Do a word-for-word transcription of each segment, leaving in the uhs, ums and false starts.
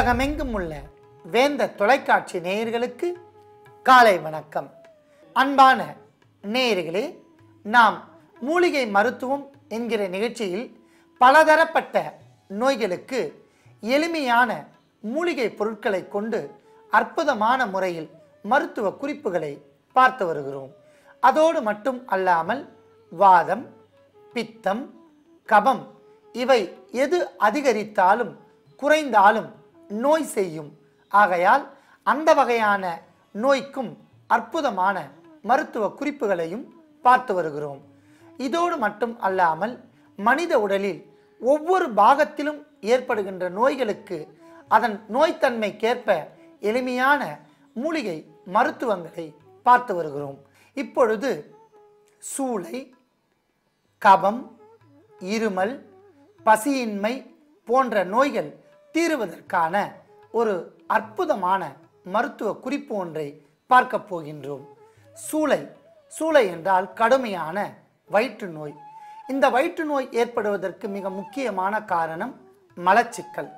உலகமெங்கும் உள்ள வேந்த தொலைக்காட்சி நேயர்களுக்கு காலை வணக்கம். அன்பான நேயர்களே, நாம் மூலிகை மருத்துவம் என்கிற நிகழ்ச்சியில் பலதரப்பட்ட நோய்களுக்கு எளிமையான மூலிகை பொருட்களை கொண்டு அற்புதமான முறையில் மருத்துவ குறிப்புகளை பார்த்து வருகிறோம். அதோடு மட்டும் அல்லாமல் வாதம், பித்தம், கபம் இவை எது அதிகரித்தாலும் குறைந்தாலும் நோய் செய்யும். ஆகையால் அந்த வகையான நோய்க்கும் அற்புதமான மருத்துவ குறிப்புகளையும் பார்த்து வருகிறோம். இதோடு மட்டும் அல்லாமல் மனித உடலில் ஒவ்வொரு பாகத்திலும் ஏற்படுகின்ற நோய்களுக்கு அதன் நோய்த்தன்மைக்கேற்ப எளிமையான மூலிகை மருத்துவங்களை பார்த்து வருகிறோம். இப்பொழுது சூளை, கபம், இருமல், பசியின்மை போன்ற நோய்கள் தீருவதற்கான ஒரு அற்புதமான மருத்துவ குறிப்பு ஒன்றை பார்க்க போகின்றோம். சூளை சூளை என்றால் கடுமையான வயிற்று நோய். இந்த வயிற்று நோய் ஏற்படுவதற்கு மிக முக்கியமான காரணம் மலச்சிக்கல்.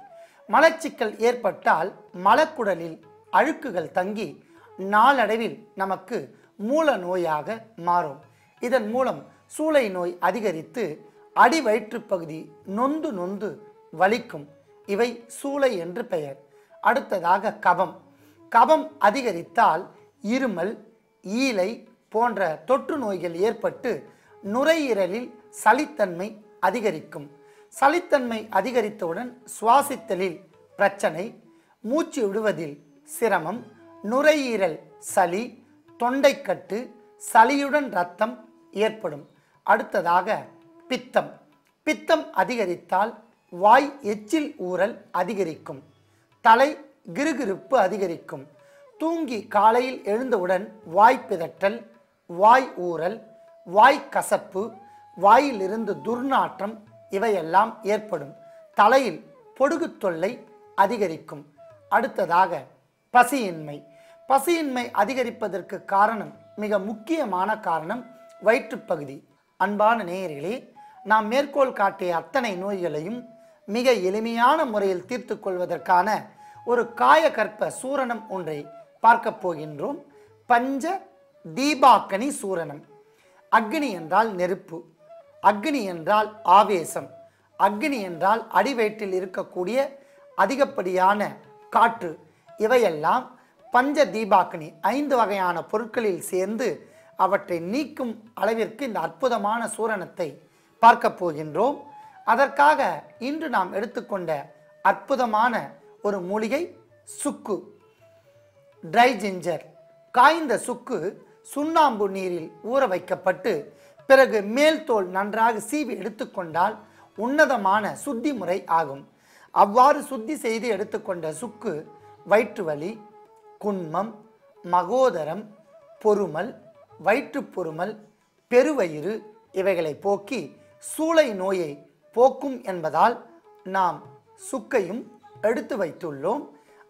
மலச்சிக்கல் ஏற்பட்டால் மலக்குடலில் அழுக்குகள் தங்கி நாளடைவில் நமக்கு மூல நோயாக மாறும். இதன் மூலம் சூளை நோய் அதிகரித்து அடி வயிற்று பகுதி நொந்து நொந்து வலிக்கும். இவை சூளை என்று பெயர். அடுத்ததாக கபம். கபம் அதிகரித்தால் இருமல், ஈலை போன்ற தொற்று நோய்கள் ஏற்பட்டு நுரையீரலில் சளித்தன்மை அதிகரிக்கும். சளித்தன்மை அதிகரித்தவுடன் சுவாசித்தலில் பிரச்சனை, மூச்சு விடுவதில் சிரமம், நுரையீரல் சளி, தொண்டைக்கட்டு, சளியுடன் இரத்தம் ஏற்படும். அடுத்ததாக பித்தம். பித்தம் அதிகரித்தால் வாய் எச்சில் ஊறல் அதிகரிக்கும், தலை கிருகிருப்பு அதிகரிக்கும், தூங்கி காலையில் எழுந்தவுடன் வாய் பிதற்றல், வாய் ஊறல், வாய் கசப்பு, வாயிலிருந்து துர்நாற்றம் இவையெல்லாம் ஏற்படும். தலையில் பொடுகு தொல்லை அதிகரிக்கும். அடுத்ததாக பசியின்மை. பசியின்மை அதிகரிப்பதற்கு காரணம், மிக முக்கியமான காரணம் வயிற்றுப்பகுதி. அன்பான நேயர்களே, நாம் மேற்கோள் காட்டிய அத்தனை நோய்களையும் மிக எளிமையான முறையில் தீர்த்து கொள்வதற்கான ஒரு காயகற்ப சூரணம் ஒன்றை பார்க்க போகின்றோம். பஞ்ச தீபாக்கனி சூரணம். அக்னி என்றால் நெருப்பு, அக்னி என்றால் ஆவேசம், அக்னி என்றால் அடிவயிற்றில் இருக்கக்கூடிய அதிகப்படியான காற்று இவையெல்லாம் பஞ்ச தீபாக்கனி ஐந்து வகையான பொருட்களில் சேர்ந்து அவற்றை நீக்கும் அளவிற்கு இந்த அற்புதமான சூரணத்தை பார்க்க போகின்றோம். அதற்காக இன்று நாம் எடுத்துக்கொண்ட அற்புதமான ஒரு மூலிகை சுக்கு, ட்ரை ஜிஞ்சர். காய்ந்த சுக்கு சுண்ணாம்பு நீரில் ஊற வைக்கப்பட்டு பிறகு மேல் தோல் நன்றாக சீவி எடுத்துக்கொண்டால் உன்னதமான சுத்தி முறை ஆகும். அவ்வாறு சுத்தி செய்து எடுத்துக்கொண்ட சுக்கு வயிற்று வலி, குன்மம், மகோதரம், பொறுமல், வயிற்றுப்பொறுமல், பெருவயிறு இவைகளை போக்கி சூளை நோயை போக்கும் என்பதால் நாம் சுக்கையும் எடுத்து வைத்துள்ளோம்.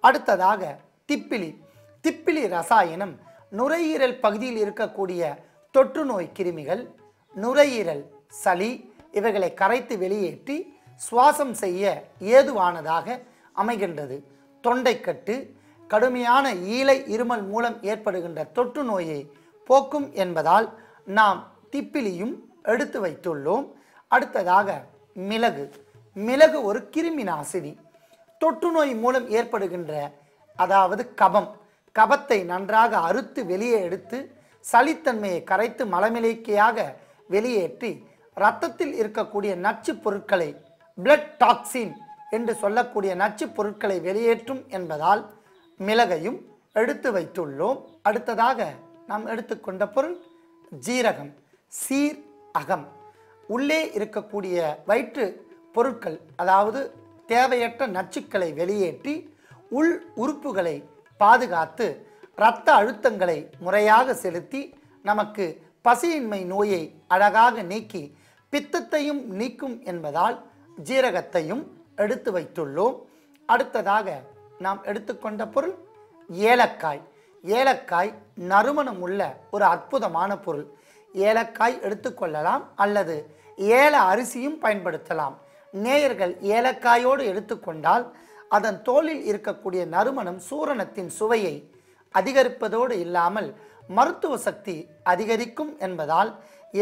அடுத்ததாக திப்பிலி. திப்பிலி ரசாயனம் நுரையீரல் பகுதியில் இருக்கக்கூடிய தொற்று நோய் கிருமிகள், நுரையீரல் சளி இவைகளை கரைத்து வெளியேற்றி சுவாசம் செய்ய ஏதுவானதாக அமைகின்றது. தொண்டைக்கட்டு, கடுமையான ஈலை, இருமல் மூலம் ஏற்படுகின்ற தொற்று நோயை போக்கும் என்பதால் நாம் திப்பிலியும் எடுத்து வைத்துள்ளோம். அடுத்ததாக மிளகு. மிளகு ஒரு கிருமி நாசினி. தொற்று நோய் மூலம் ஏற்படுகின்ற அதாவது கபம், கபத்தை நன்றாக அறுத்து வெளியே எடுத்து சளித்தன்மையை கரைத்து மலமிளக்கியாக வெளியேற்றி இரத்தத்தில் இருக்கக்கூடிய நச்சு பொருட்களை, பிளட் டாக்சின் என்று சொல்லக்கூடிய நச்சு பொருட்களை வெளியேற்றும் என்பதால் மிளகையும் எடுத்து வைத்துள்ளோம். அடுத்ததாக நாம் எடுத்துக்கொண்ட பொருள் ஜீரகம், சீர் அகம். உள்ளே இருக்கக்கூடிய வயிற்று பொருட்கள் அதாவது தேவையற்ற நச்சுக்களை வெளியேற்றி உள் உறுப்புகளை பாதுகாத்து இரத்த அழுத்தங்களை முறையாக செலுத்தி நமக்கு பசியின்மை நோயை அழகாக நீக்கி பித்தத்தையும் நீக்கும் என்பதால் ஜீரகத்தையும் எடுத்து வைத்துள்ளோம். அடுத்ததாக நாம் எடுத்துக்கொண்ட பொருள் ஏலக்காய். ஏலக்காய் நறுமணம் உள்ள ஒரு அற்புதமான பொருள். ஏலக்காய் எடுத்துக்கொள்ளலாம் அல்லது ஏல அரிசியும் பயன்படுத்தலாம். நேயர்கள் ஏலக்காயோடு எடுத்துக்கொண்டால் அதன் தோலில் இருக்கக்கூடிய நறுமணம் சூரணத்தின் சுவையை அதிகரிப்பதோடு இல்லாமல் மருத்துவ சக்தி அதிகரிக்கும் என்பதால்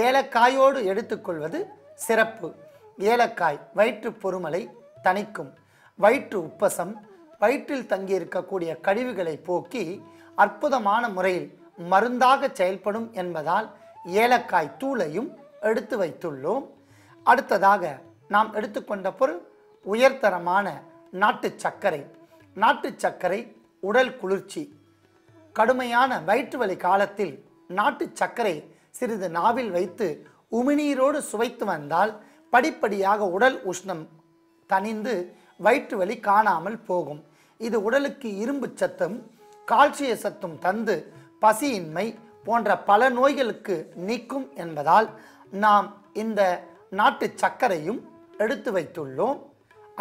ஏலக்காயோடு எடுத்துக்கொள்வது சிறப்பு. ஏலக்காய் வயிற்று பொறுமலை தணிக்கும், வயிற்று உப்பசம், வயிற்றில் தங்கியிருக்கக்கூடிய கழிவுகளை போக்கி அற்புதமான முறையில் மருந்தாக செயல்படும் என்பதால் ஏலக்காய் தூளையும் எடுத்து வைத்துள்ளோம். அடுத்ததாக நாம் எடுத்துக்கொண்ட பொருள் உயர்தரமான நாட்டு சர்க்கரை. நாட்டு சர்க்கரை உடல் குளிர்ச்சி. கடுமையான வயிற்றுவலி காலத்தில் நாட்டு சர்க்கரை சிறிது நாவில் வைத்து உமிநீரோடு சுவைத்து வந்தால் படிப்படியாக உடல் உஷ்ணம் தணிந்து வயிற்று வலி காணாமல் போகும். இது உடலுக்கு இரும்பு சத்தும் கால்சிய சத்தும் தந்து பசியின்மை போன்ற பல நோய்களுக்கு நீக்கும் என்பதால் நாம் இந்த நாட்டு சர்க்கரையும் எடுத்து வைத்துள்ளோம்.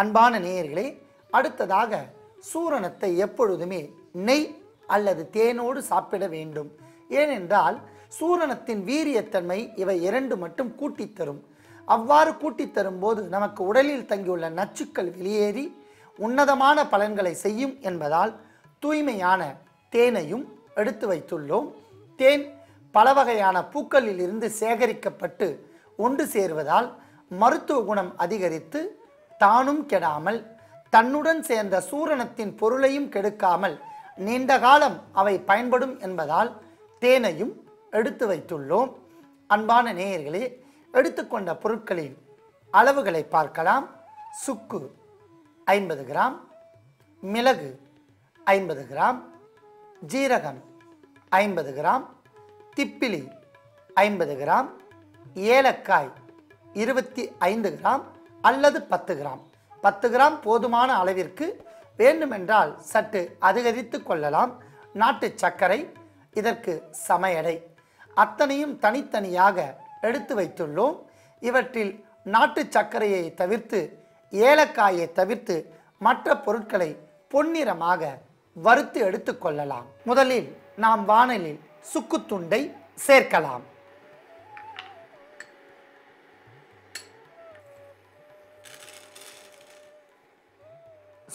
அன்பான நேயர்களே, அடுத்ததாக சூரணத்தை எப்பொழுதுமே நெய் அல்லது தேனோடு சாப்பிட வேண்டும். ஏனென்றால் சூரணத்தின் வீரியத்தன்மை இவை இரண்டு மட்டும் கூட்டித்தரும். அவ்வாறு கூட்டி தரும்போது நமக்கு உடலில் தங்கியுள்ள நச்சுக்கள் வெளியேறி உன்னதமான பலன்களை செய்யும் என்பதால் தூய்மையான தேனையும் எடுத்து வைத்துள்ளோம். தேன் பல வகையான பூக்களில் இருந்து சேகரிக்கப்பட்டு ஒன்று சேர்வதால் மருத்துவ குணம் அதிகரித்து தானும் கெடாமல் தன்னுடன் சேர்ந்த சூரணத்தின் பொருளையும் கெடுக்காமல் நீண்ட காலம் அவை பயன்படும் என்பதால் தேனையும் எடுத்து வைத்துள்ளோம். அன்பான நேயர்களே, எடுத்துக்கொண்ட பொருட்களின் அளவுகளை பார்க்கலாம். சுக்கு ஐம்பது கிராம், மிளகு ஐம்பது கிராம், ஜீரகம் ஐம்பது கிராம், திப்பிலி ஐம்பது கிராம், ஏலக்காய் இருபத்தி ஐந்து கிராம் அல்லது பத்து கிராம். பத்து கிராம் போதுமான அளவிற்கு, வேண்டுமென்றால் சற்று அதிகரித்து கொள்ளலாம். நாட்டு சர்க்கரை இதற்கு சமையடை. அத்தனையும் தனித்தனியாக எடுத்து வைத்துள்ளோம். இவற்றில் நாட்டு சர்க்கரையை தவிர்த்து ஏலக்காயை தவிர்த்து மற்ற பொருட்களை பொன்னிறமாக வறுத்து எடுத்து கொள்ளலாம். முதலில் நாம் வானலில் சுக்குத்துண்டை சேர்க்கலாம்.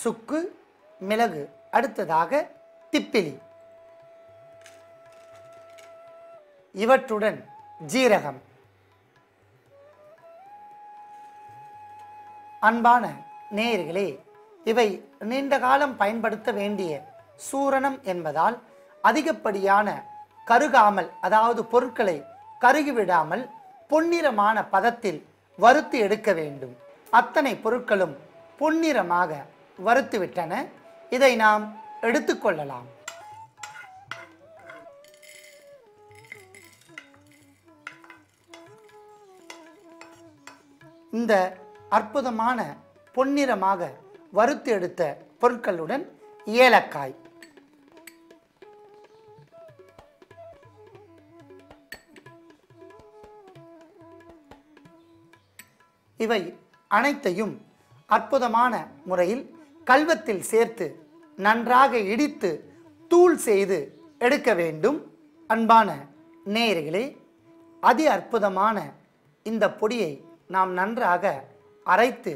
சுக்கு, மிளகு, அடுத்ததாக திப்பிலி, இவற்றுடன் ஜீரகம். அன்பான நேயர்களே, இவை நீண்ட காலம் பயன்படுத்த வேண்டிய சூரணம் என்பதால் அதிகப்படியான கருகாமல், அதாவது பொருட்களை கருகிவிடாமல் பொன்னிறமான பதத்தில் வறுத்து எடுக்க வேண்டும். அத்தனை பொருட்களும் பொன்னிறமாக வறுத்துவிட்டன. இதை நாம் எடுத்துக்கொள்ளலாம். இந்த அற்புதமான பொன்னிறமாக வறுத்து எடுத்த பொருட்களுடன் ஏலக்காய், இவை அனைத்தையும் அற்புதமான முறையில் கல்வத்தில் சேர்த்து நன்றாக இடித்து தூள் செய்து எடுக்க வேண்டும். அன்பான நேயர்களே, அதி அற்புதமான இந்த பொடியை நாம் நன்றாக அரைத்து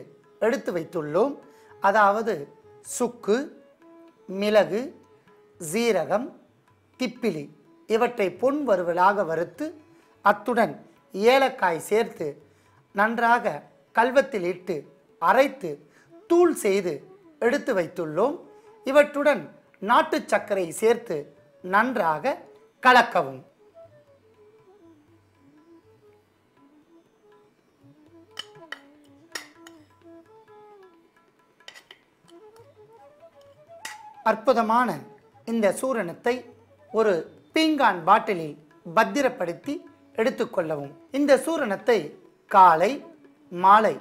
எடுத்து வைத்துள்ளோம். அதாவது சுக்கு, மிளகு, ஜீரகம், திப்பிலி இவற்றை பொன் வறுவலாக வறுத்து அத்துடன் ஏலக்காய் சேர்த்து நன்றாக கல்வத்தில் இட்டு அரைத்து தூள் செய்து எடுத்து வைத்துள்ளோம். இவற்றுடன் நாட்டு சர்க்கரை சேர்த்து நன்றாக கலக்கவும். அற்புதமான இந்த சூரணத்தை ஒரு பீங்கான் பாட்டிலில் பத்திரப்படுத்தி எடுத்துக்கொள்ளவும். இந்த சூரணத்தை காலை, மாலை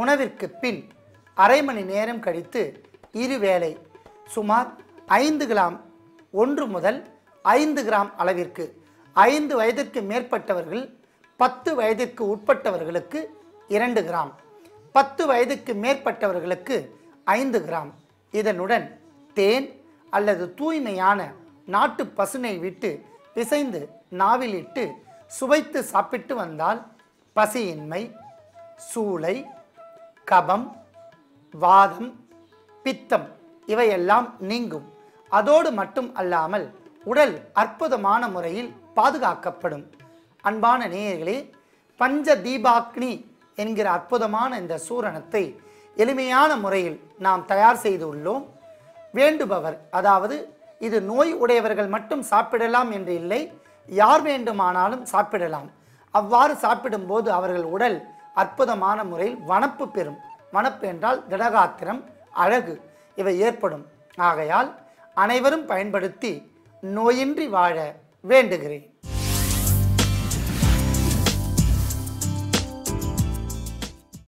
உணவிற்கு பின் அரை மணி நேரம் கழித்து இருவேளை சுமார் ஐந்து கிராம், ஒன்று முதல் ஐந்து கிராம் அளவிற்கு ஐந்து வயதிற்கு மேற்பட்டவர்கள், பத்து வயதிற்கு உட்பட்டவர்களுக்கு இரண்டு கிராம், பத்து வயதுக்கு மேற்பட்டவர்களுக்கு ஐந்து கிராம். இதனுடன் தேன் அல்லது தூய்மையான நாட்டு பசுனை விட்டு பிசைந்து நாவில் இட்டு சுவைத்து சாப்பிட்டு வந்தால் பசியின்மை, சூளை, கபம், வாதம், பித்தம் இவையெல்லாம் நீங்கும். அதோடு மட்டும் அல்லாமல் உடல் அற்புதமான முறையில் பாதுகாக்கப்படும். அன்பான நேயர்களே, பஞ்ச தீபாக்னி என்கிற அற்புதமான இந்த சூரணத்தை எளிமையான முறையில் நாம் தயார் செய்து உள்ளோம். வேண்டுபவர், அதாவது இது நோய் உடையவர்கள் மட்டும் சாப்பிடலாம் என்று இல்லை, யார் வேண்டுமானாலும் சாப்பிடலாம். அவ்வாறு சாப்பிடும்போது அவர்கள் உடல் அற்புதமான முறையில் வனப்பு பெறும். வனப்பு என்றால் திடகாத்திரம், அழகு இவை ஏற்படும். ஆகையால் அனைவரும் பயன்படுத்தி நோயின்றி வாழ வேண்டுகிறேன்.